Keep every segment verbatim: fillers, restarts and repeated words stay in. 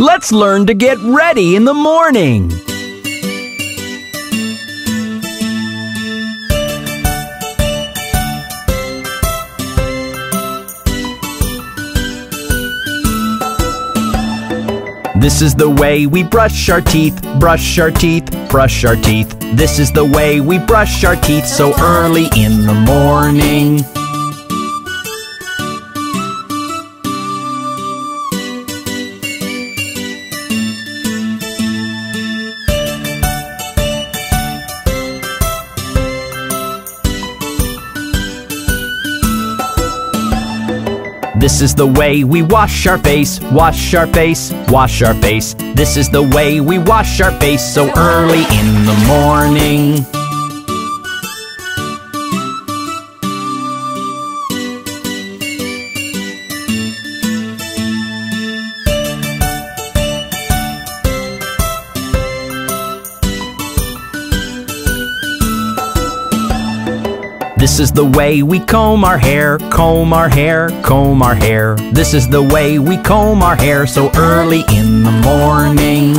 Let's learn to get ready in the morning. This is the way we brush our teeth, brush our teeth, brush our teeth. This is the way we brush our teeth so early in the morning. This is the way we wash our face, wash our face, wash our face. This is the way we wash our face so early in the morning. This is the way we comb our hair, comb our hair, comb our hair. This is the way we comb our hair so early in the morning.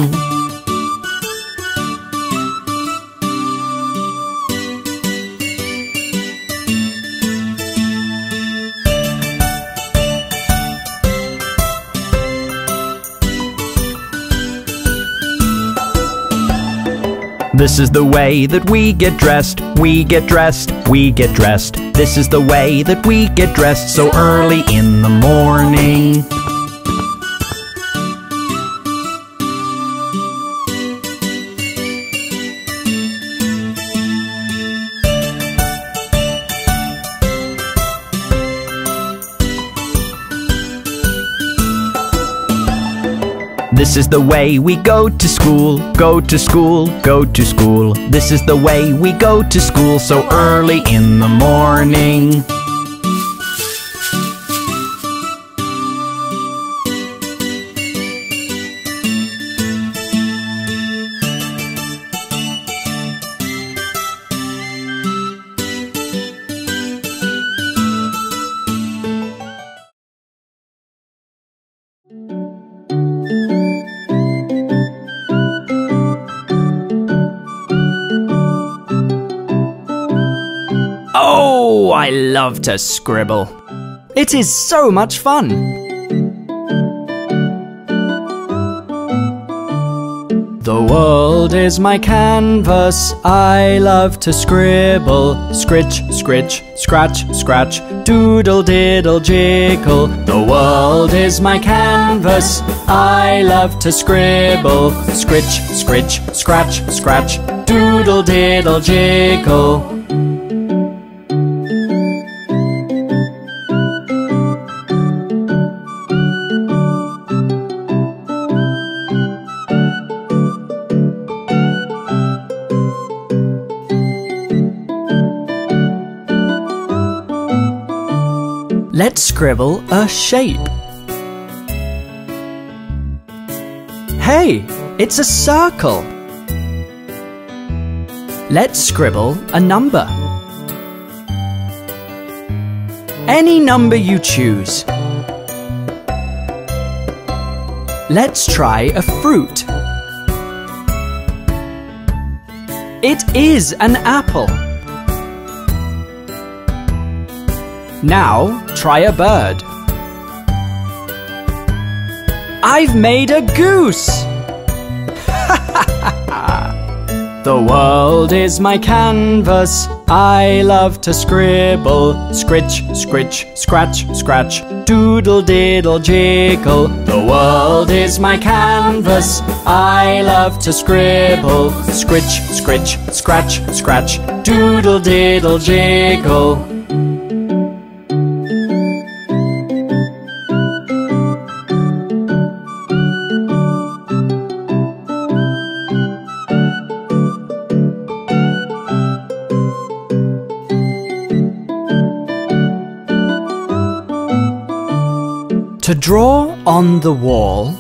This is the way that we get dressed, we get dressed, we get dressed. This is the way that we get dressed so early in the morning. This is the way we go to school, go to school, go to school. This is the way we go to school so early in the morning. I love to scribble. It is so much fun. The world is my canvas. I love to scribble. Scritch, scritch, scratch, scratch, doodle, diddle, jiggle. The world is my canvas. I love to scribble. Scritch, scritch, scratch, scratch, doodle, diddle, jiggle. Let's scribble a shape. Hey, it's a circle. Let's scribble a number. Any number you choose. Let's try a fruit. It is an apple. Now, try a bird. I've made a goose! The world is my canvas. I love to scribble. Scritch, scritch, scratch, scratch, doodle, diddle, jiggle. The world is my canvas. I love to scribble. Scritch, scritch, scratch, scratch, doodle, diddle, jiggle. To draw on the wall,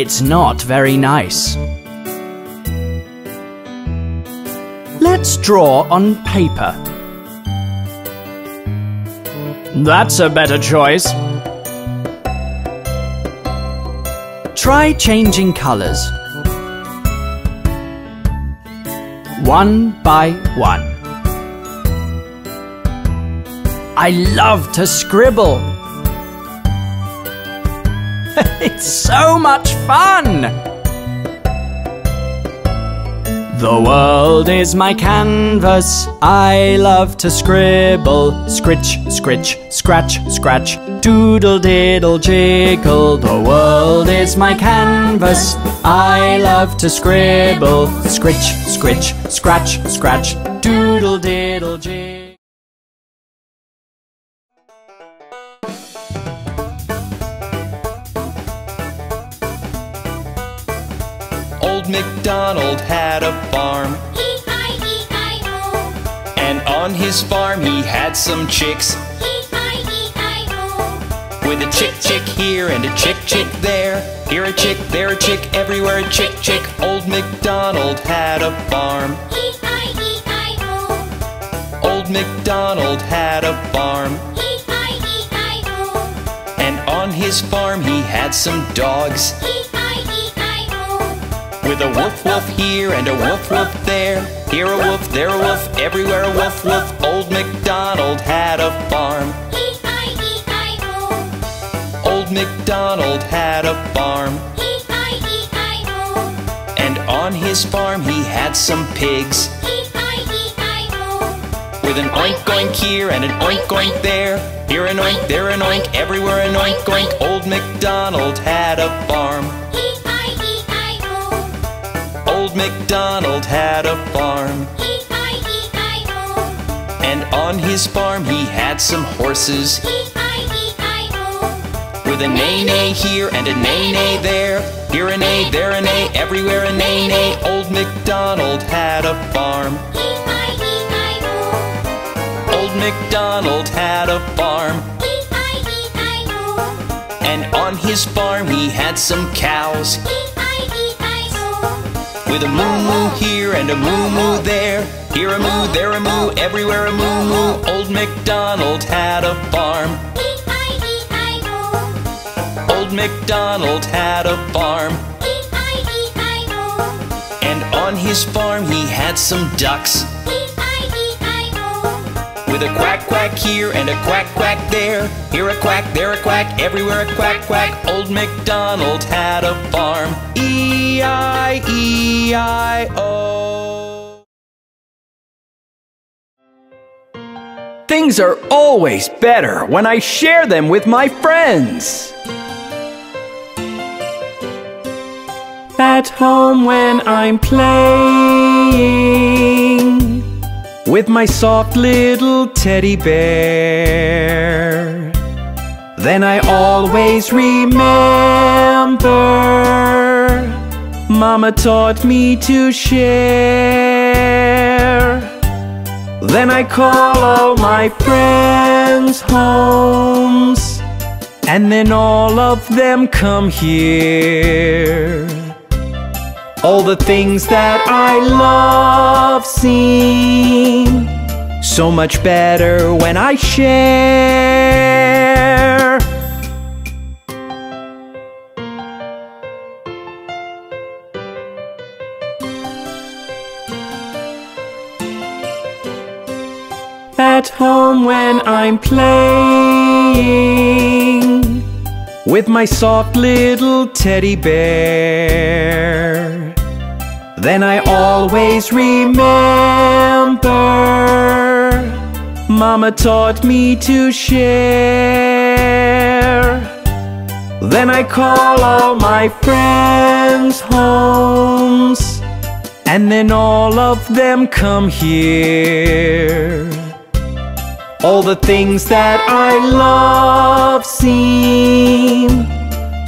it's not very nice. Let's draw on paper. That's a better choice. Try changing colours. One by one. I love to scribble. It's so much fun. The world is my canvas. I love to scribble. Scritch, scritch, scratch, scratch. Doodle, diddle, jiggle. The world is my canvas. I love to scribble. Scritch, scritch, scratch, scratch. Doodle, diddle, jiggle. Old MacDonald had a farm, E I E I O. And on his farm he had some chicks, E I E I O. With a chick chick here and a chick chick there, here a chick, there a chick, everywhere a chick chick. Old MacDonald had a farm, E I E I O. Old MacDonald had a farm, E I E I O. And on his farm he had some dogs, with a woof woof here and a woof woof there, here a woof, there a woof, everywhere a woof woof. Old MacDonald had a farm, E I E I O. Old MacDonald had a farm, E I E I O. And on his farm he had some pigs, E I E I O. With an oink oink here and an oink oink there, here an oink, there an oink, everywhere an oink oink. Old MacDonald had a farm, Old MacDonald had a farm, E I E I O. And on his farm he had some horses, E I E I O. With a nay-nay here and a nay-nay there, here a nay, there a nay, everywhere a nay-nay. Old MacDonald had a farm, E I E I O. Old MacDonald had a farm, E I E I O. And on his farm he had some cows, with a moo moo here and a moo moo there, here a moo, there a moo, everywhere a moo moo. Old MacDonald had a farm, E I E I O. Old MacDonald had a farm, E I E I O. And on his farm he had some ducks, E I E I O. With a quack quack here and a quack quack there, here a quack, there a quack, everywhere a quack quack. Old MacDonald had a farm, E I E I O. Things are always better when I share them with my friends. At home when I'm playing with my soft little teddy bear, then I always remember Mama taught me to share. Then I call all my friends' homes, and then all of them come here. All the things that I love seem so much better when I share. At home when I'm playing with my soft little teddy bear, then I always remember Mama taught me to share. Then I call all my friends' homes, and then all of them come here. All the things that I love seem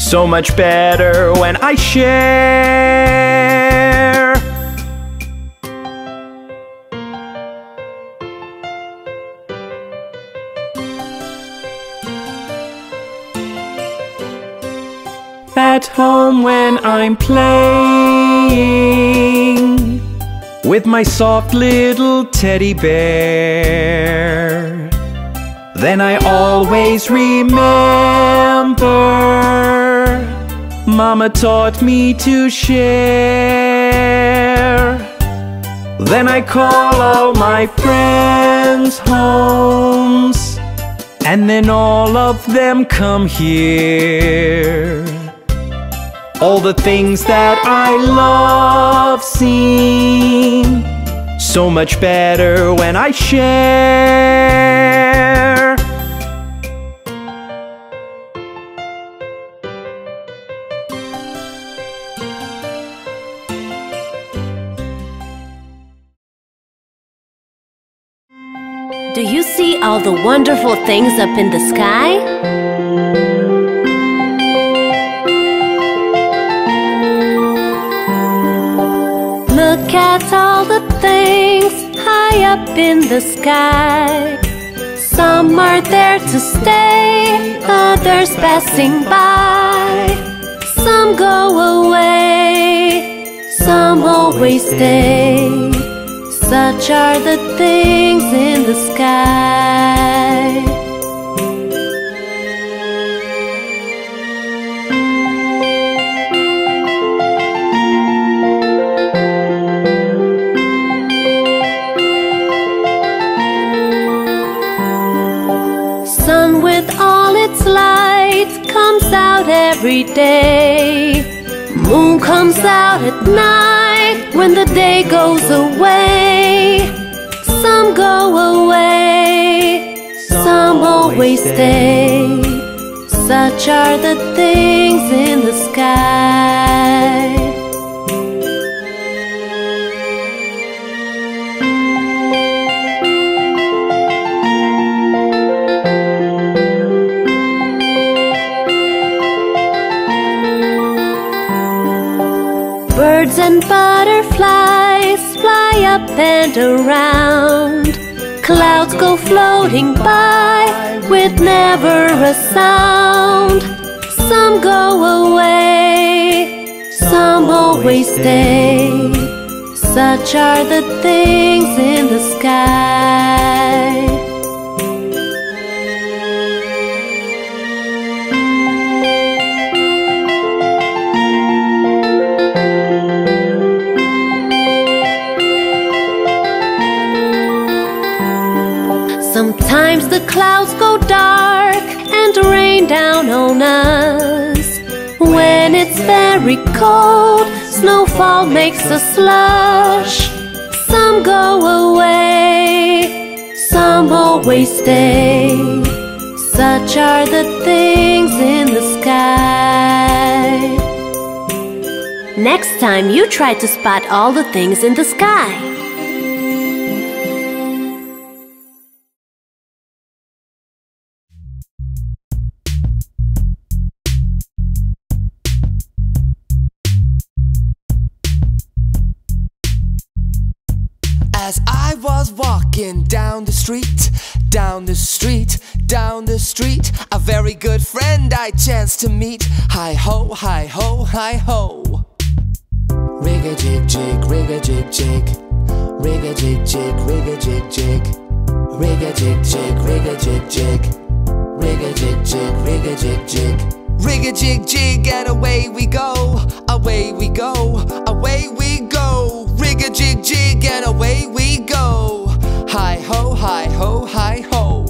so much better when I share. At home when I'm playing with my soft little teddy bear, then I always remember Mama taught me to share. Then I call all my friends' homes, and then all of them come here. All the things that I love seem so much better when I share. Do you see all the wonderful things up in the sky? Look at all the things high up in the sky. Some are there to stay, others passing by. Some go away, some always stay. Such are the things in the sky. Sun with all its light comes out every day. Moon comes out at night when the day goes away. Some go away, some always stay. Such are the things in the sky. Birds and butterflies fly up and around. Clouds go floating by with never a sound. Some go away, some always stay. Such are the things in the sky. Sometimes the clouds go dark and rain down on us. When it's very cold, snowfall makes a slush. Some go away, some always stay. Such are the things in the sky. Next time you try to spot all the things in the sky. As I was walking down the street, down the street, down the street, a very good friend I chanced to meet. Hi-ho, hi-ho, hi-ho. Rig-a-jig-jig, rig-a-jig-jig, rig-a-jig-jig, rig-a-jig-jig, rig-a-jig-jig, rig-a-jig-jig, rig-a-jig-jig, rig-a-jig-jig. Rig-a-jig-jig and away we go, away we go, away we go. Rig-a-jig-jig and away we go. Hi-ho, hi-ho, hi-ho.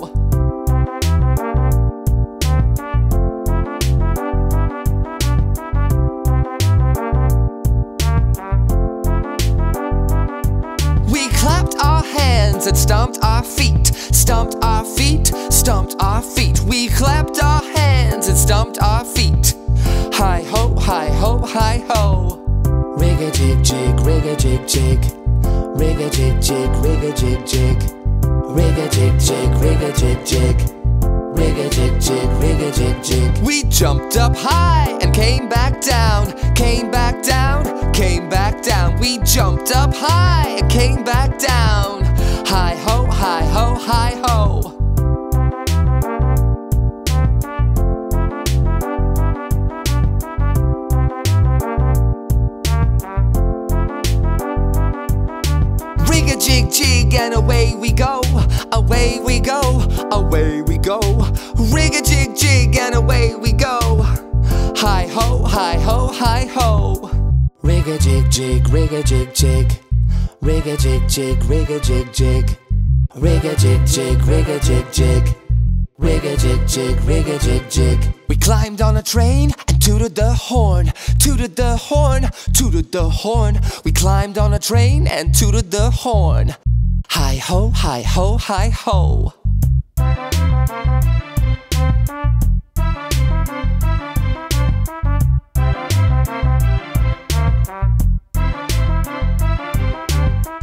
We clapped our hands and stomped our feet, stomped our feet, stomped our feet. We clapped our hands and stomped our feet. Hi-ho, hi-ho, hi-ho. Rig-a-jig-jig, rig-a-jig-jig, rig-a-jig-jig, rig-a-jig-jig, rig-a-jig-jig, rig-a-jig-jig, rig-a-jig-jig, rig-a-jig-jig. We jumped up high and came back down, came back down, came back down. We jumped up high and came back down. Hi-ho, hi-ho, hi-ho. Rig-a-jig-jig and away we go, away we go, away we go. Rig-a-jig-jig and away we go. Hi ho, hi ho, hi ho. Rig a jig jig, rig a jig jig. Rig a jig jig, rig a jig jig. Rig a jig jig, rig a jig jig. Rig a jig jig, rig a jig jig. We climbed on a train and tooted the horn, tooted the horn, tooted the horn. We climbed on a train and tooted the horn. Hi ho, hi ho, hi ho.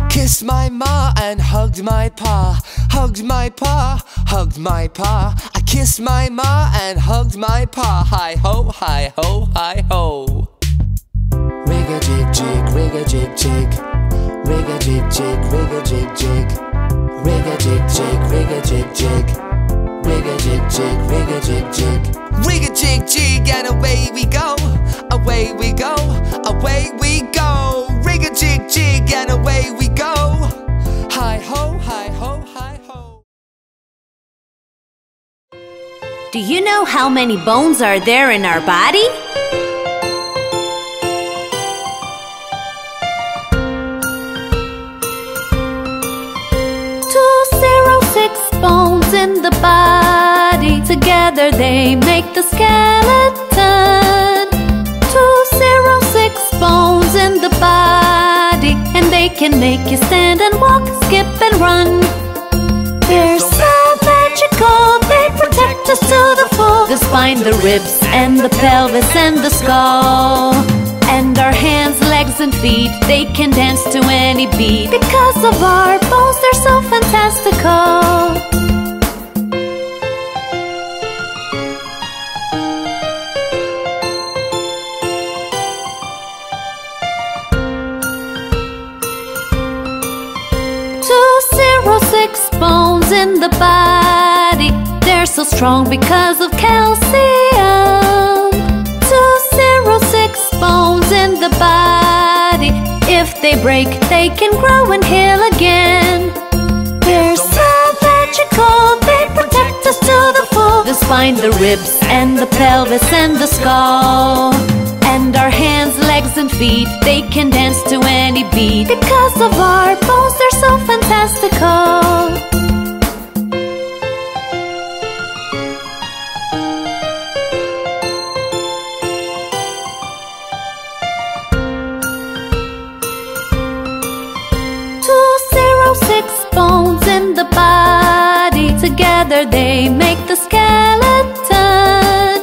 Kissed my ma and hugged my pa, hugged my pa, hugged my pa. I kissed my ma and hugged my pa. Hi ho, hi ho, hi ho. Rig a jig jig, rig a jig jig. Rig a jig jig, rig a jig jig. Rig a jig jig, rig a jig jig. Rig a jig jig, rig a jig jig. Rig a jig jig and away we go, away we go, away we go. Rig a jig jig and away we go. Hi ho, hi ho, hi ho. Do you know how many bones are there in our body? two hundred six bones in the body, together they make the skeleton. two hundred six bones in the body, and they can make you stand and walk, skip and run. They're so magical, they protect us to the full. The spine, the ribs, and the pelvis, and the skull. And our hands, legs, and feet, they can dance to any beat. Because of our bones, they're so fantastical. Six bones in the body, they're so strong because of calcium. two hundred six bones in the body, if they break, they can grow and heal again. They're so magical, they protect us to the full. The spine, the ribs, and the pelvis, and the skull. And our hands, legs, and feet, they can dance to any beat. Because of our bones, they're so fantastical. two hundred six bones in the body, together they make the skeleton.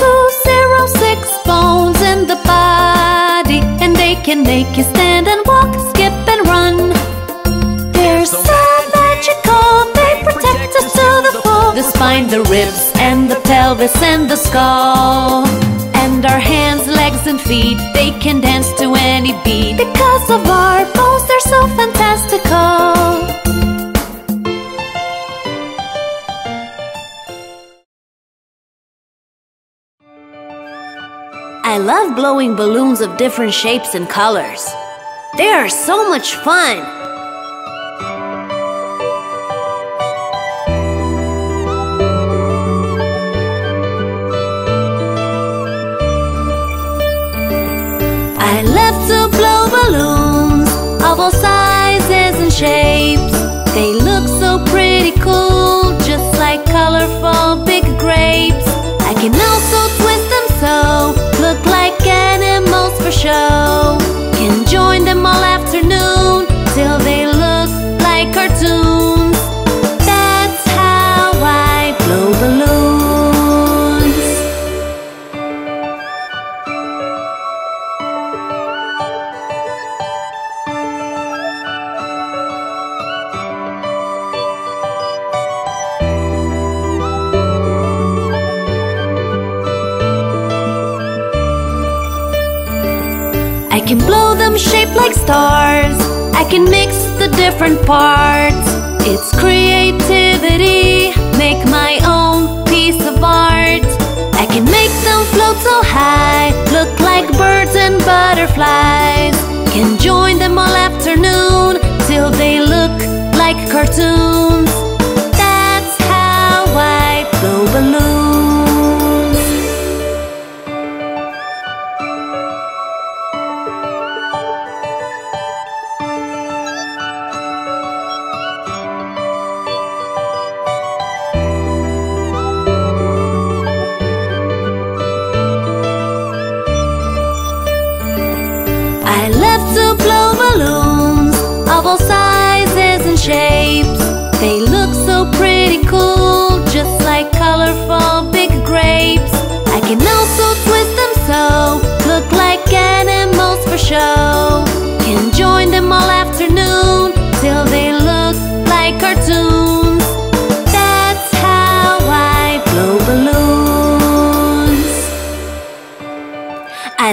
two hundred six bones in the body, and they can make you stand and walk, skip and run. They're so magical, they protect us to the full. The spine, the ribs, and the pelvis, and the skull. And our hands, legs, and feet, they can dance to any beat. Because of our bones, they're so fantastical. I love blowing balloons of different shapes and colors. They are so much fun! I love to blow balloons of all sizes and shapes. They look so pretty cool, just like colorful big grapes. I can also twist them so, look like animals for show. Can join them all afternoon till they look like cartoons. That's how I blow balloons. I can blow them shaped like stars. I can mix the different parts. It's creativity, make my own piece of art. I can make them float so high, look like birds and butterflies. Can join them all afternoon till they look like cartoons. That's how I blow balloons.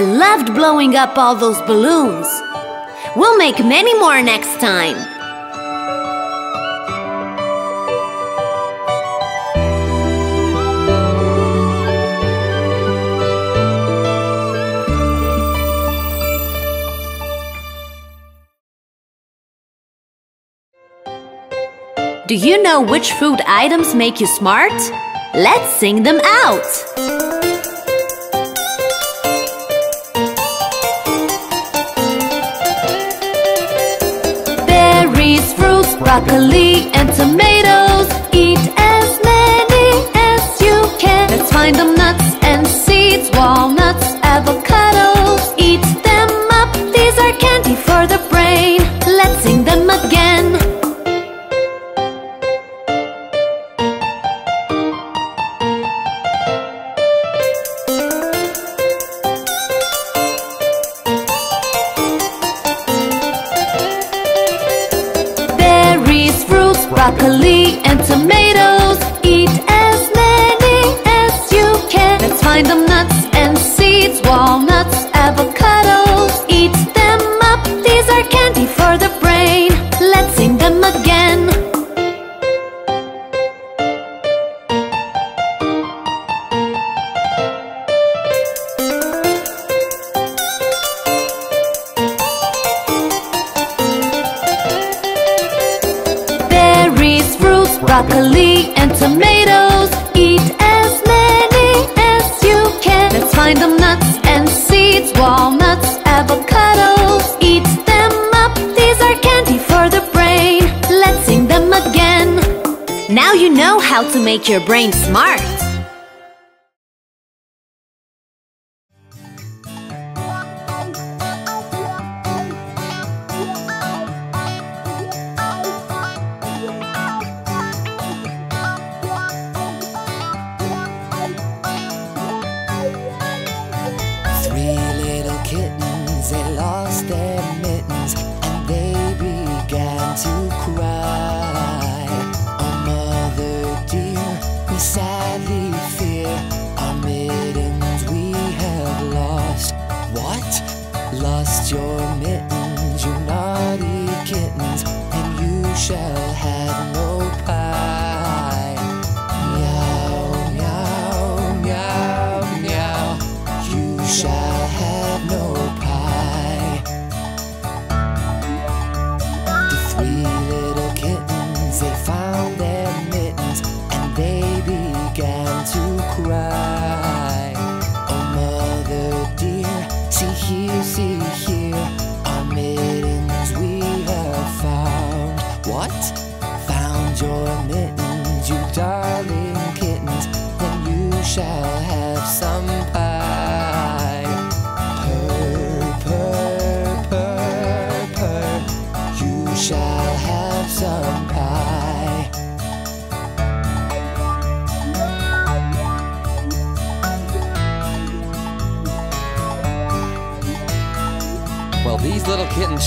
I loved blowing up all those balloons. We'll make many more next time. Do you know which food items make you smart? Let's sing them out! Berries, fruits, broccoli, and tomatoes. Eat as many as you can. Let's find them nuts and seeds, walnuts, avocados. Eat them up, these are candy for the brain. Let's sing them again. Broccoli and tomatoes, eat as many as you can. Let's find them nuts and seeds, walnuts, avocados. Eat them up, these are candy for the brain. Let's sing them again. Broccoli and tomatoes, eat as many as you can. Let's find them nuts and seeds, walnuts, avocados. Eat them up, these are candy for the brain. Let's sing them again. Now you know how to make your brain smart.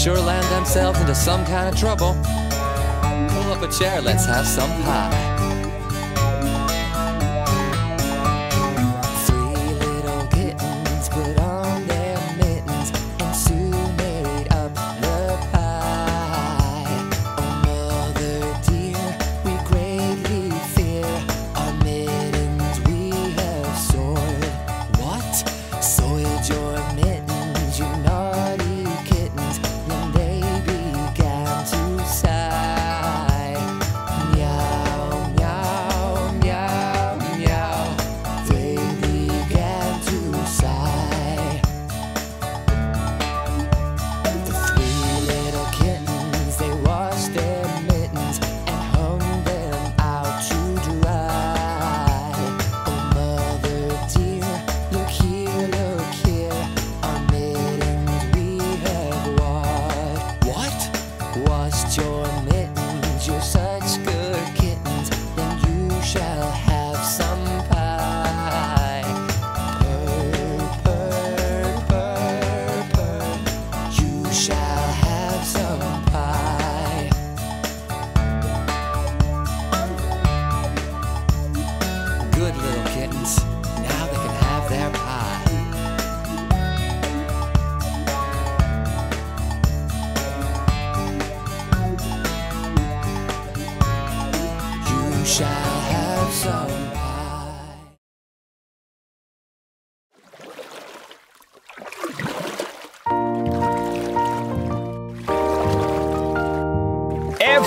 Sure land themselves into some kind of trouble. Pull up a chair, let's have some pie.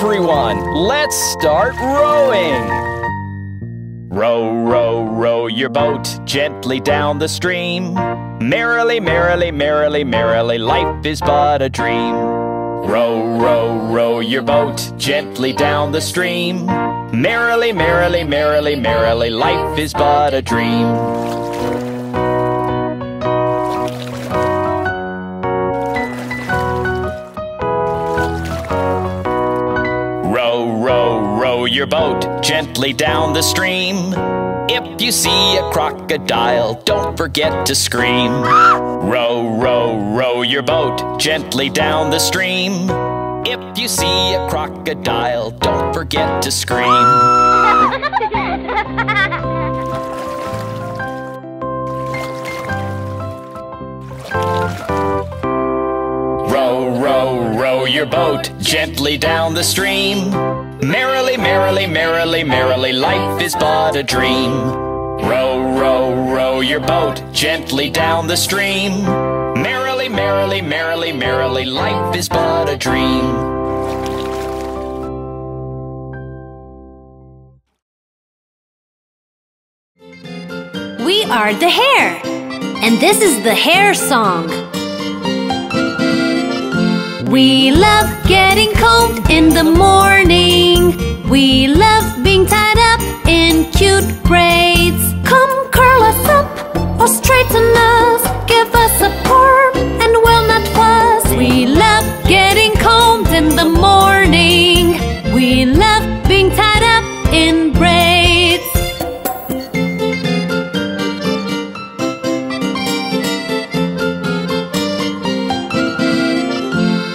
everyone, let's start rowing! Row, row, row your boat gently down the stream. Merrily, merrily, merrily, merrily, life is but a dream. Row, row, row your boat gently down the stream. Merrily, merrily, merrily, merrily, life is but a dream. Row your boat gently down the stream. If you see a crocodile, don't forget to scream. Row, row, row your boat gently down the stream. If you see a crocodile, don't forget to scream. Row, row, row your boat gently down the stream. Merrily, merrily, merrily, merrily, life is but a dream. Row, row, row your boat gently down the stream. Merrily, merrily, merrily, merrily, life is but a dream. We are the hare, and this is the hare song. We love getting combed in the morning. We love being tied up in cute braids. Come curl us up or straighten us. Give us a perm and we'll not fuss. We love getting combed in the morning. We love being tied up in braids.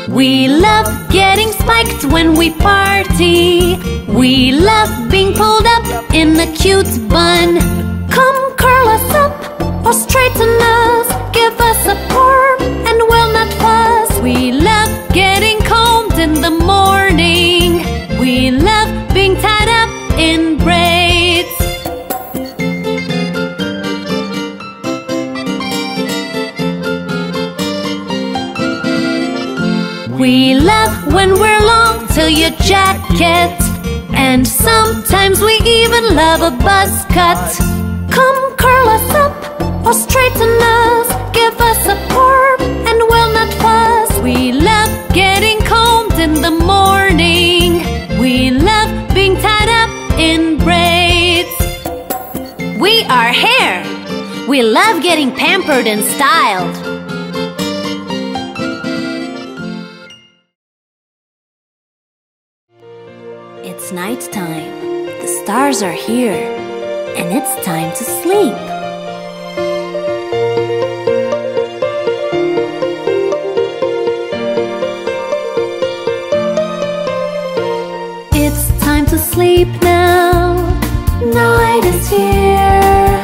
We love getting spiked when we party. We love being pulled up in a cute bun. Come curl us up or straighten us. Give us a perm and we'll not fuss. We love getting combed in the morning. We love being tied up in braids. We love when we're long till your jacket. And sometimes we even love a buzz cut. Come curl us up or straighten us. Give us a perm and we'll not fuss. We love getting combed in the morning. We love being tied up in braids. We are hair. We love getting pampered and styled. It's night time, the stars are here, and it's time to sleep. It's time to sleep now, night is here.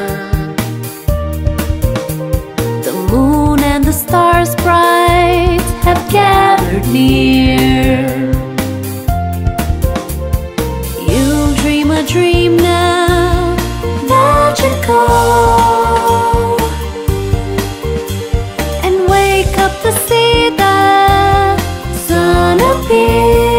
The moon and the stars bright have gathered near. Dream now that you go, and wake up to see the sun appear.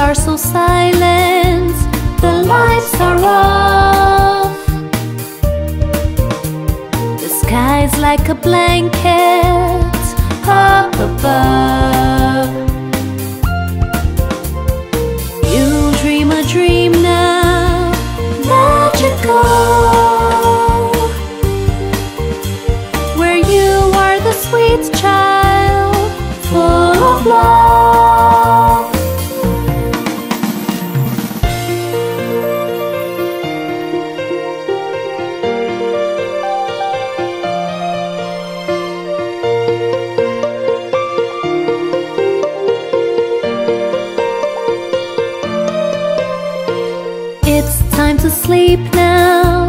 Are so silent, the lights are off. The sky's like a blanket up above. You dream a dream now that you go, where you are the sweet child full of love. Sleep now,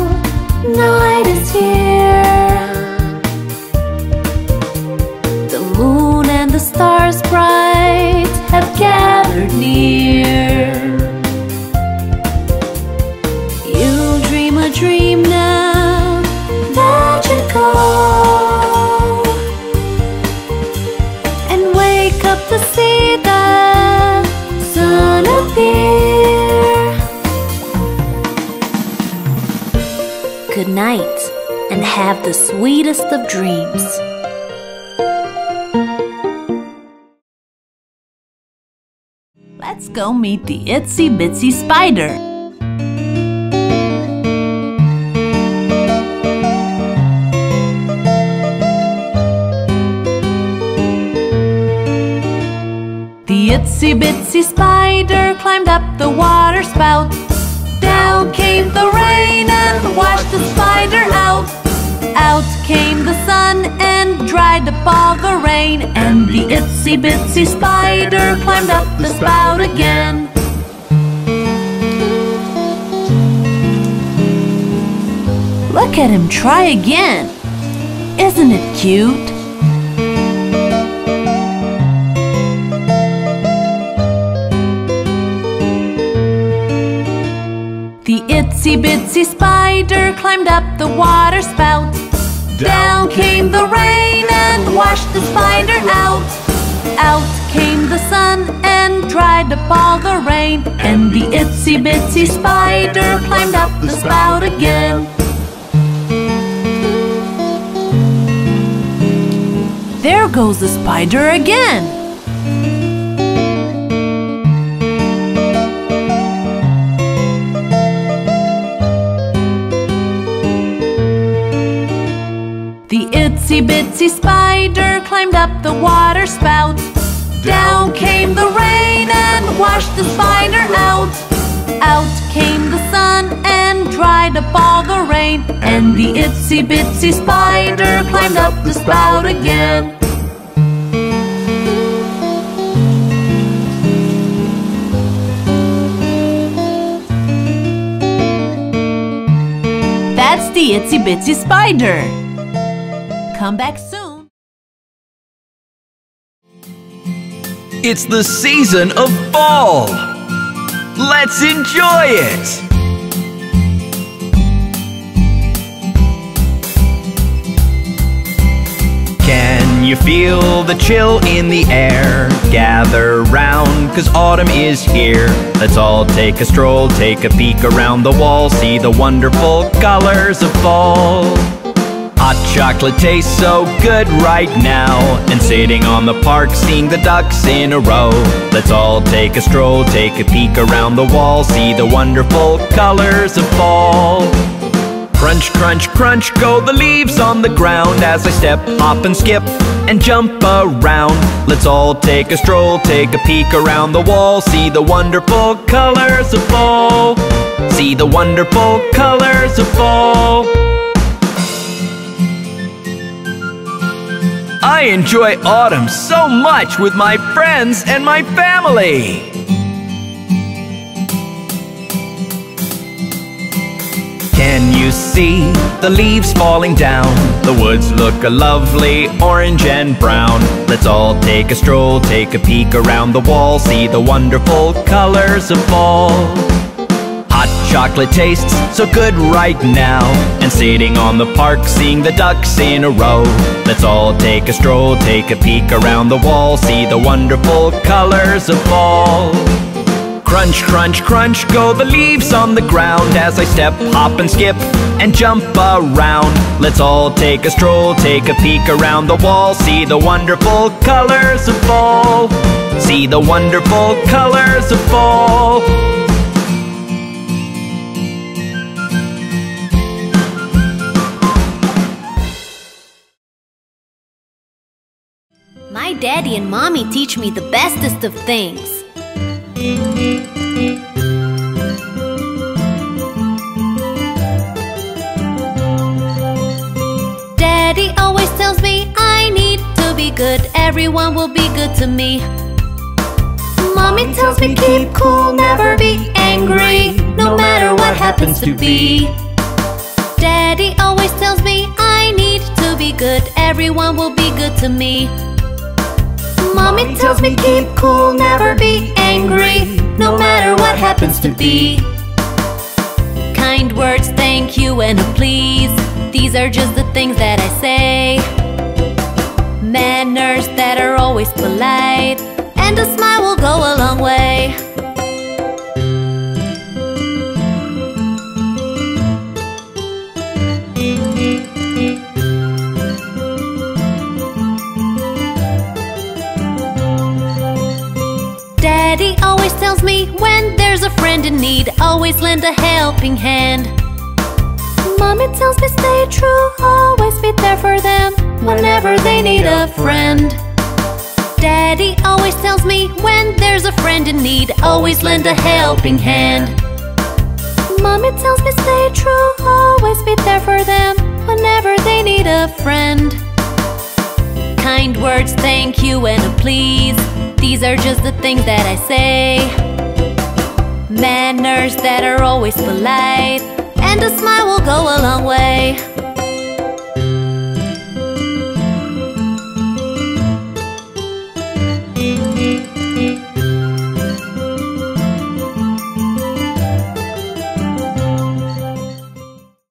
night is here. The moon nights and have the sweetest of dreams. Let's go meet the itsy bitsy spider. The itsy bitsy spider climbed up the water spout. Down came the rain and washed the spider out. Out came the sun and dried up all the rain. And the itsy bitsy spider climbed up the spout again. Look at him try again. Isn't it cute? The itsy bitsy spider climbed up the water spout. Down came the rain and washed the spider out. Out came the sun and dried up all the rain. And the itsy bitsy spider climbed up the spout again. There goes the spider again. The itsy bitsy spider climbed up the water spout. Down came the rain and washed the spider out. Out came the sun and dried up all the rain. And the itsy bitsy spider climbed up the spout again. That's the itsy bitsy spider. Come back soon. It's the season of fall. Let's enjoy it. Can you feel the chill in the air? Gather round, cause autumn is here. Let's all take a stroll, take a peek around the wall, see the wonderful colors of fall. Hot chocolate tastes so good right now, and sitting on the park seeing the ducks in a row. Let's all take a stroll, take a peek around the wall, see the wonderful colors of fall. Crunch, crunch, crunch go the leaves on the ground as I step, hop and skip and jump around. Let's all take a stroll, take a peek around the wall, see the wonderful colors of fall. See the wonderful colors of fall. I enjoy autumn so much with my friends and my family. Can you see the leaves falling down? The woods look a lovely orange and brown. Let's all take a stroll, take a peek around the wall, see the wonderful colors of fall. Hot chocolate tastes so good right now, and sitting on the park seeing the ducks in a row. Let's all take a stroll, take a peek around the wall, see the wonderful colors of fall. Crunch, crunch, crunch go the leaves on the ground as I step, hop and skip and jump around. Let's all take a stroll, take a peek around the wall, see the wonderful colors of fall. See the wonderful colors of fall. My daddy and mommy teach me the bestest of things. Daddy always tells me I need to be good. Everyone will be good to me. Mommy tells me keep cool, never be angry, no matter what happens to be. Daddy always tells me I need to be good. Everyone will be good to me. Mommy tells me keep cool, never be angry, no matter what happens to be. Kind words, thank you and a please, these are just the things that I say. Manners that are always polite, and a smile will go a long way. friend in need, always lend a helping hand. Mommy tells me stay true, always be there for them whenever they need a friend. Daddy always tells me when there's a friend in need, always lend a helping hand. Mommy tells me stay true, always be there for them whenever they need a friend. Kind words, thank you and a please, these are just the things that I say. Manners that are always polite, and a smile will go a long way.